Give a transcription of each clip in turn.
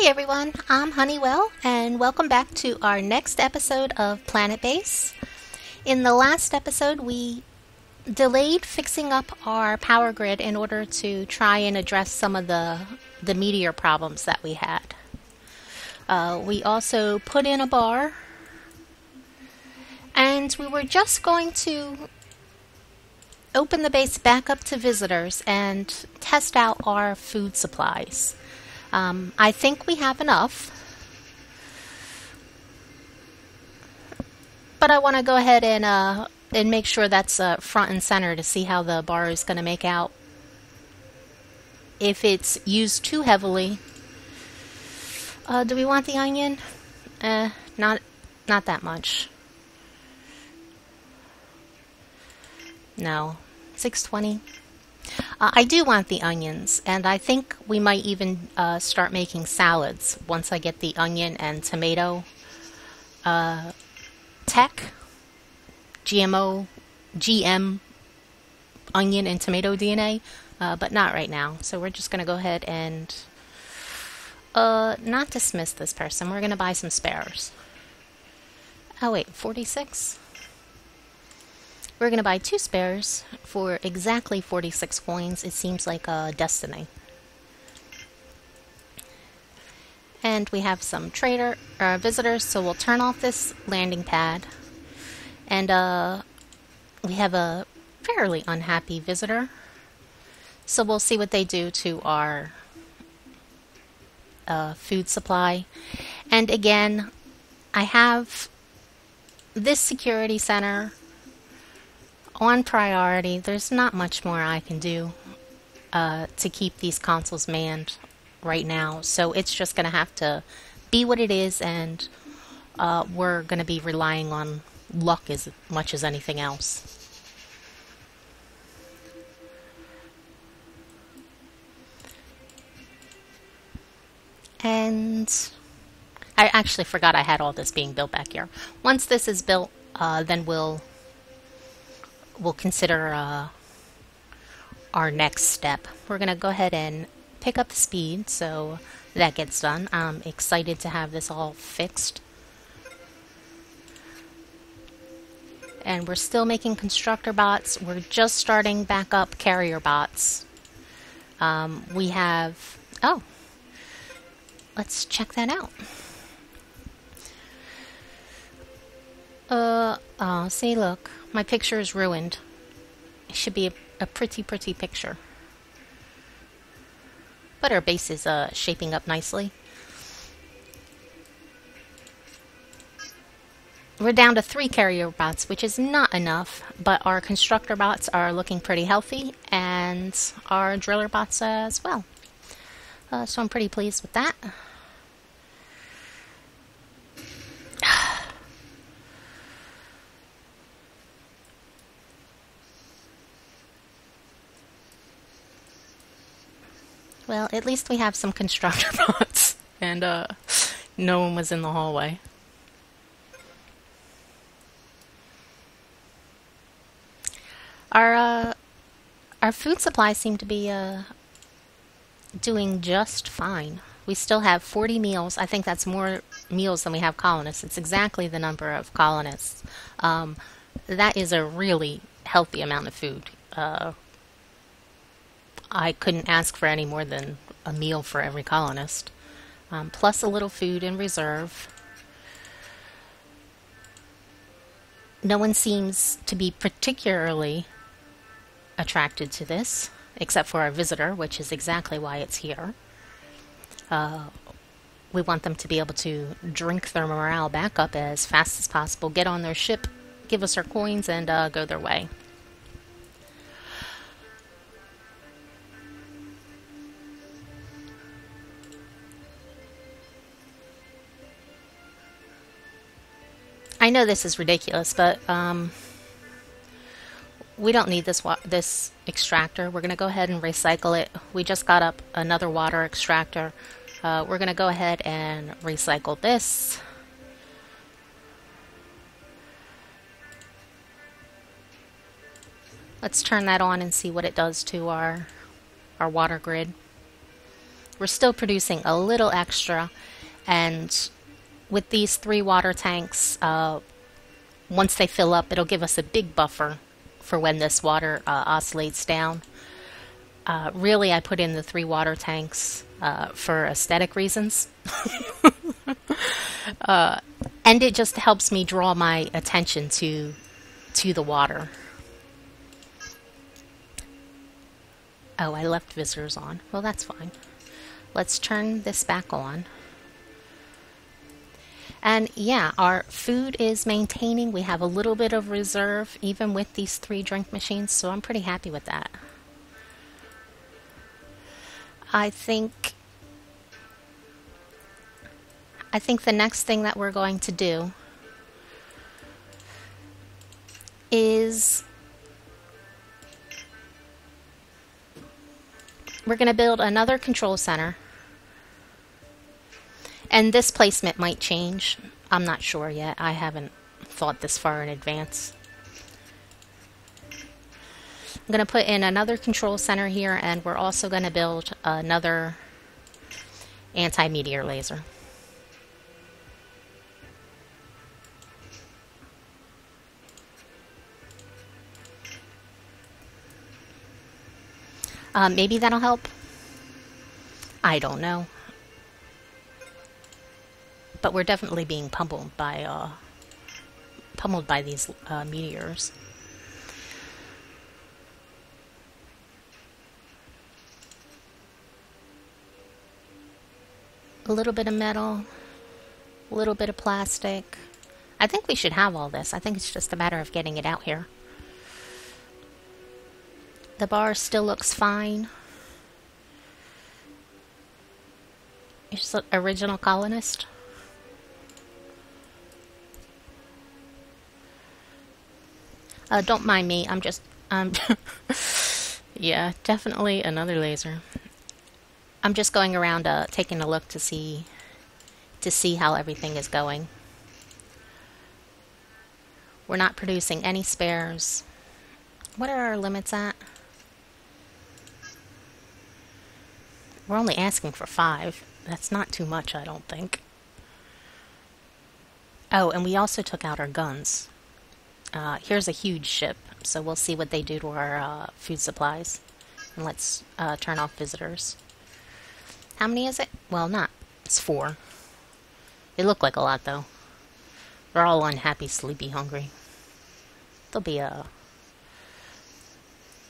Hi everyone, I'm Honeywell and welcome back to our next episode of Planet Base. In the last episode we delayed fixing up our power grid in order to try and address some of the meteor problems that we had. We also put in a bar and we were just going to open the base back up to visitors and test out our food supplies. I think we have enough, but I want to go ahead and make sure that's front and center to see how the bar is going to make out. If it's used too heavily, do we want the onion? Not that much. No, 620. I do want the onions, and I think we might even start making salads once I get the onion and tomato tech, GM onion and tomato DNA, but not right now. So we're just going to go ahead and not dismiss this person. We're going to buy some spares. Oh wait, 46? We're going to buy two spares for exactly 46 coins. It seems like a destiny. And we have some visitors, so we'll turn off this landing pad. And we have a fairly unhappy visitor. So we'll see what they do to our food supply. And again, I have this security center on priority. There's not much more I can do to keep these consoles manned right now, so it's just going to have to be what it is, and we're going to be relying on luck as much as anything else. And I actually forgot I had all this being built back here. Once this is built, then we'll consider our next step. We're going to go ahead and pick up the speed so that gets done. I'm excited to have this all fixed. And we're still making constructor bots. We're just starting back up carrier bots. We have... oh! Let's check that out. Oh, see, look. My picture is ruined. It should be a pretty picture. But our base is shaping up nicely. We're down to 3 carrier bots, which is not enough, but our constructor bots are looking pretty healthy, and our driller bots as well. So I'm pretty pleased with that. Well, at least we have some constructor bots, and no one was in the hallway. Our food supplies seem to be doing just fine. We still have 40 meals. I think that's more meals than we have colonists. It's exactly the number of colonists. That is a really healthy amount of food. I couldn't ask for any more than a meal for every colonist, plus a little food in reserve. No one seems to be particularly attracted to this, except for our visitor, which is exactly why it's here. We want them to be able to drink their morale back up as fast as possible, get on their ship, give us our coins, and go their way. I know this is ridiculous, but we don't need this extractor. We're going to go ahead and recycle it. We just got up another water extractor. We're going to go ahead and recycle this. Let's turn that on and see what it does to our water grid. We're still producing a little extra, and with these 3 water tanks, once they fill up, it'll give us a big buffer for when this water oscillates down. Really, I put in the 3 water tanks for aesthetic reasons. And it just helps me draw my attention to the water. Oh, I left visitors on. Well, that's fine. Let's turn this back on. And yeah, our food is maintaining. We have a little bit of reserve even with these 3 drink machines, so I'm pretty happy with that. I think the next thing that we're going to do is we're going to build another control center. And this placement might change. I'm not sure yet. I haven't thought this far in advance. I'm going to put in another control center here, and we're also going to build another anti-meteor laser. Maybe that'll help. I don't know. But we're definitely being pummeled by these meteors. A little bit of metal, a little bit of plastic. I think we should have all this. I think it's just a matter of getting it out here. The bar still looks fine. It's the original colonist. Don't mind me, I'm just, yeah, definitely another laser. I'm just going around, taking a look to see how everything is going. We're not producing any spares. What are our limits at? We're only asking for 5. That's not too much, I don't think. Oh, and we also took out our guns. Here's a huge ship, so we'll see what they do to our food supplies. And let's turn off visitors. How many is it? Well, not. It's 4. They look like a lot, though. They're all unhappy, sleepy, hungry. There'll be a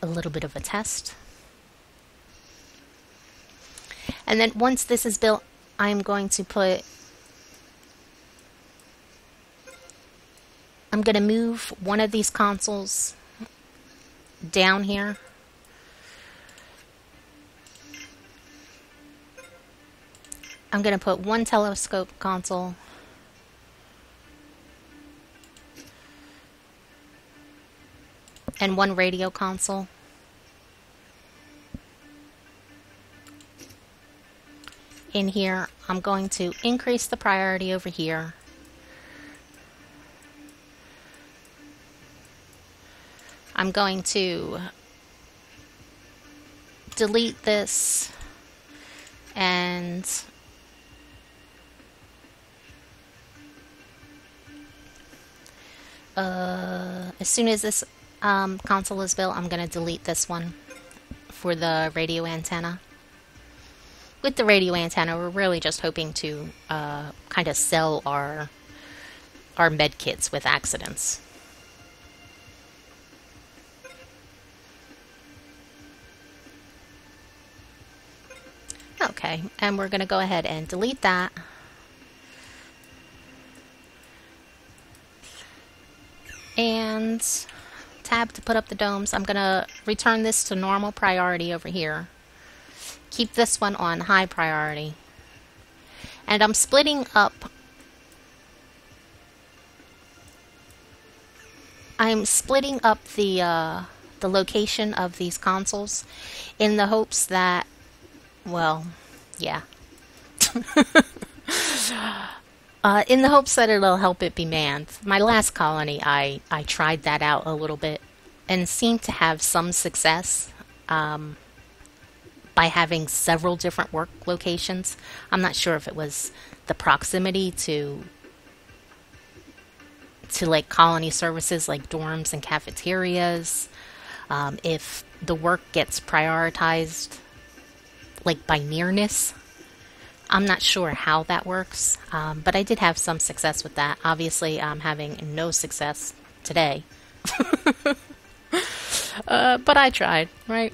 little bit of a test. And then once this is built, I'm going to put... I'm going to move one of these consoles down here. I'm going to put one telescope console and one radio console. In here, I'm going to increase the priority over here. I'm going to delete this and as soon as this console is built, I'm going to delete this one for the radio antenna. With the radio antenna, we're really just hoping to kind of sell our med kits with accidents. Okay, and we're going to go ahead and delete that. And tab to put up the domes. I'm going to return this to normal priority over here. Keep this one on high priority. And I'm splitting up. I'm splitting up the location of these consoles in the hopes that, well, yeah. In the hopes that it'll help it be manned. My last colony, I tried that out a little bit and seemed to have some success. by having several different work locations. I'm not sure if it was the proximity to like colony services like dorms and cafeterias, if the work gets prioritized like by nearness. I'm not sure how that works, but I did have some success with that. Obviously, I'm having no success today. But I tried, right?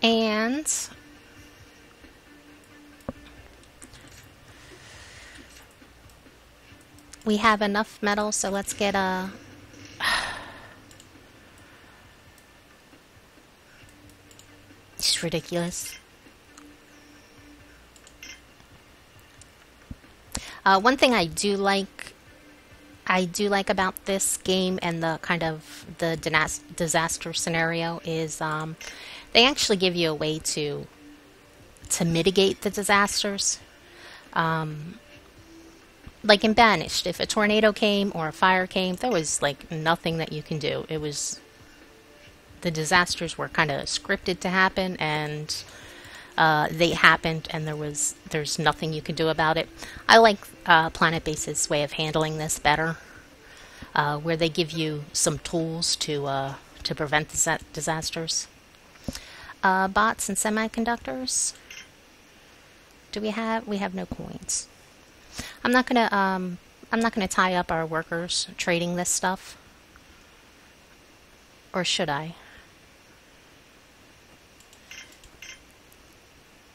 And we have enough metal, so let's get a... It's ridiculous. One thing I do like about this game and the kind of the disaster scenario is they actually give you a way to mitigate the disasters. Like in Banished, if a tornado came or a fire came, there was like nothing that you can do. It was the disasters were kind of scripted to happen, and they happened, and there's nothing you could do about it. I like Planet Base's way of handling this better, where they give you some tools to prevent disasters. Bots and semiconductors. Do we have? We have no coins. I'm not gonna tie up our workers trading this stuff. Or should I?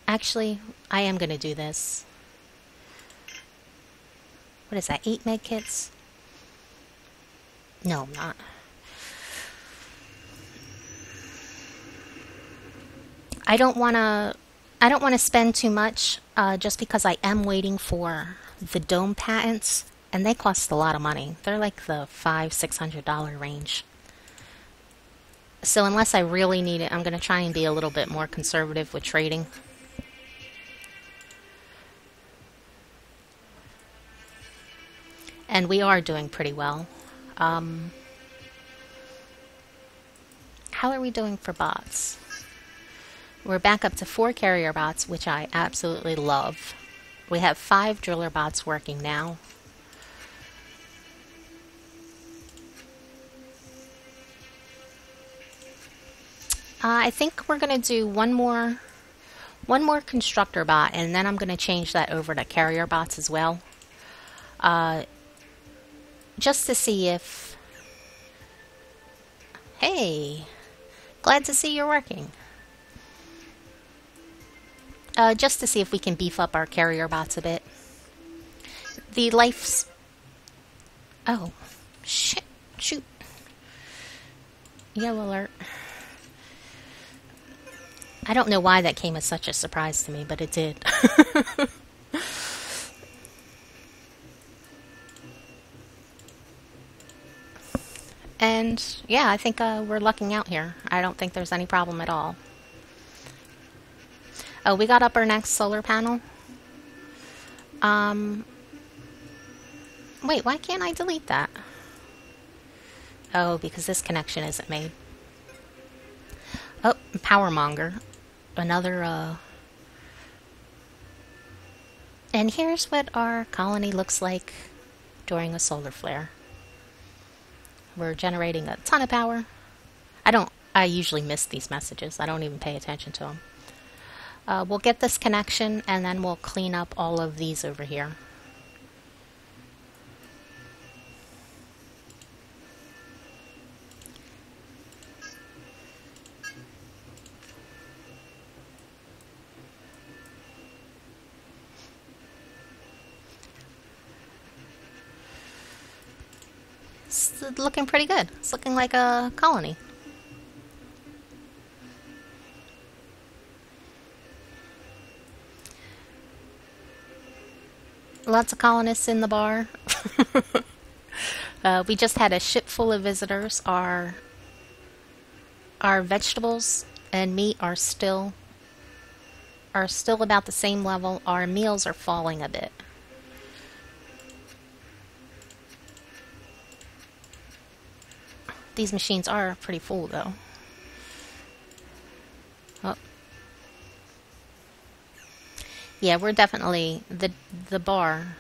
Actually, I am going to do this. What is that, 8 med kits? No, I'm not. I don't want to spend too much just because I am waiting for the dome patents, and they cost a lot of money. They're like the $500–$600 range. So unless I really need it, I'm going to try and be a little bit more conservative with trading. And we are doing pretty well. How are we doing for bots? We're back up to 4 carrier bots, which I absolutely love. We have 5 driller bots working now. I think we're going to do one more constructor bot, and then I'm going to change that over to carrier bots as well. Just to see if... Hey! Glad to see you're working. Just to see if we can beef up our carrier bots a bit. The life's... Oh. Shit. Shoot. Yellow alert. I don't know why that came as such a surprise to me, but it did. And yeah, I think we're lucking out here. I don't think there's any problem at all. Oh, we got up our next solar panel. Wait, why can't I delete that? Oh, because this connection isn't made. Oh, power monger. Another, And here's what our colony looks like during a solar flare. We're generating a ton of power. I usually miss these messages. I don't even pay attention to them. We'll get this connection, and then we'll clean up all of these over here. It's looking pretty good. It's looking like a colony. Lots of colonists in the bar. We just had a ship full of visitors. Our vegetables and meat are still about the same level. Our meals are falling a bit. These machines are pretty full, though. Oh. Yeah, we're definitely... The bar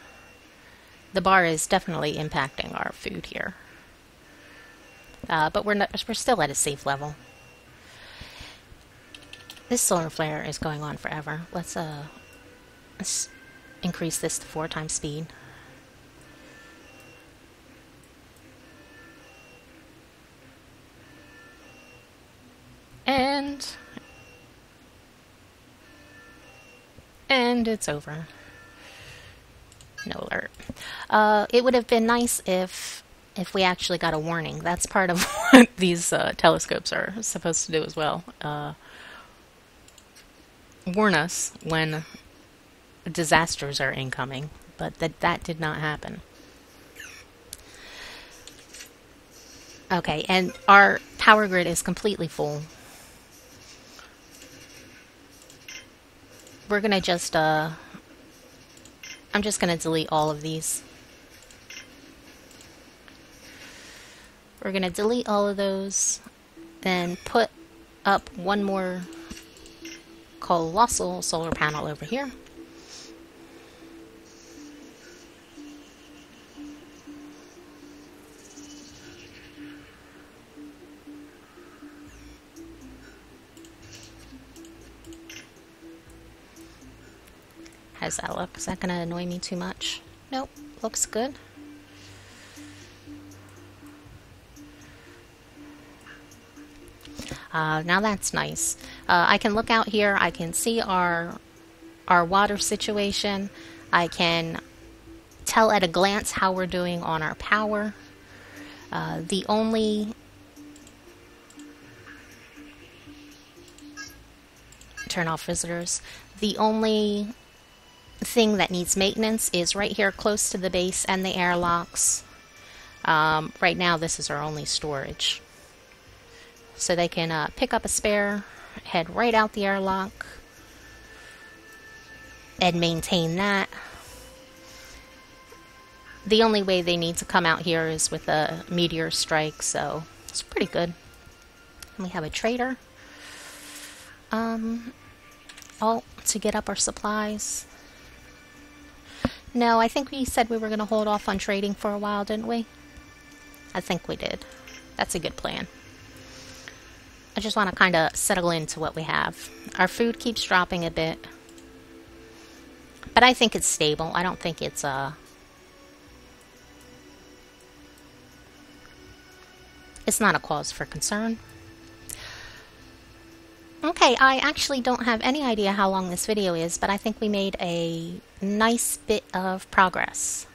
is definitely impacting our food here. But we're still at a safe level. This solar flare is going on forever. Let's increase this to 4 times speed. And it's over. No alert. It would have been nice if we actually got a warning. That's part of what these telescopes are supposed to do as well. Warn us when disasters are incoming, but that did not happen. Okay, and our power grid is completely full. We're gonna just I'm just gonna delete all of these. We're gonna delete all of those, then put up one more colossal solar panel over here. How's that look? Is that gonna annoy me too much? Nope, looks good. Now that's nice. I can look out here. I can see our water situation. I can tell at a glance how we're doing on our power. The only... Turn off visitors. The only thing that needs maintenance is right here close to the base and the airlocks. Right now this is our only storage. So they can pick up a spare, head right out the airlock, and maintain that. The only way they need to come out here is with a meteor strike, so it's pretty good. And we have a trader. Alt to get up our supplies. No, I think we said we were going to hold off on trading for a while, didn't we? I think we did. That's a good plan. I just want to kind of settle into what we have. Our food keeps dropping a bit. But I think it's stable. I don't think it's it's not a cause for concern. Okay, I actually don't have any idea how long this video is, but I think we made a nice bit of progress.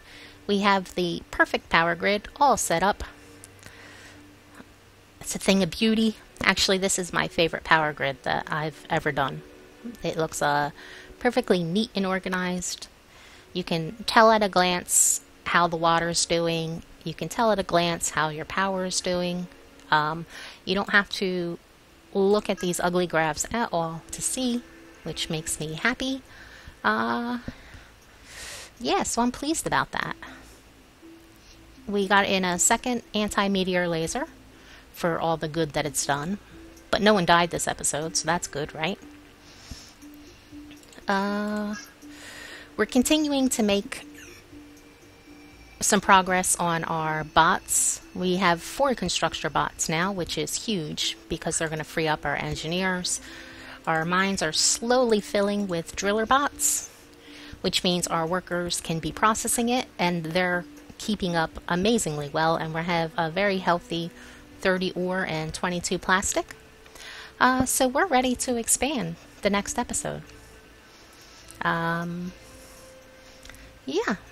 We have the perfect power grid all set up. It's a thing of beauty. Actually, this is my favorite power grid that I've ever done. It looks perfectly neat and organized. You can tell at a glance how the water's doing. You can tell at a glance how your power is doing. You don't have to look at these ugly graphs at all to see, which makes me happy. Yeah, so I'm pleased about that. We got in a second anti-meteor laser for all the good that it's done. But no one died this episode, so that's good, right? We're continuing to make some progress on our bots. We have 4 constructor bots now, which is huge because they're going to free up our engineers. Our mines are slowly filling with driller bots, which means our workers can be processing it, and they're keeping up amazingly well, and we have a very healthy 30 ore and 22 plastic. So we're ready to expand the next episode. Yeah,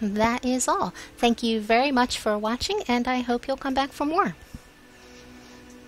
that is all. Thank you very much for watching, and I hope you'll come back for more.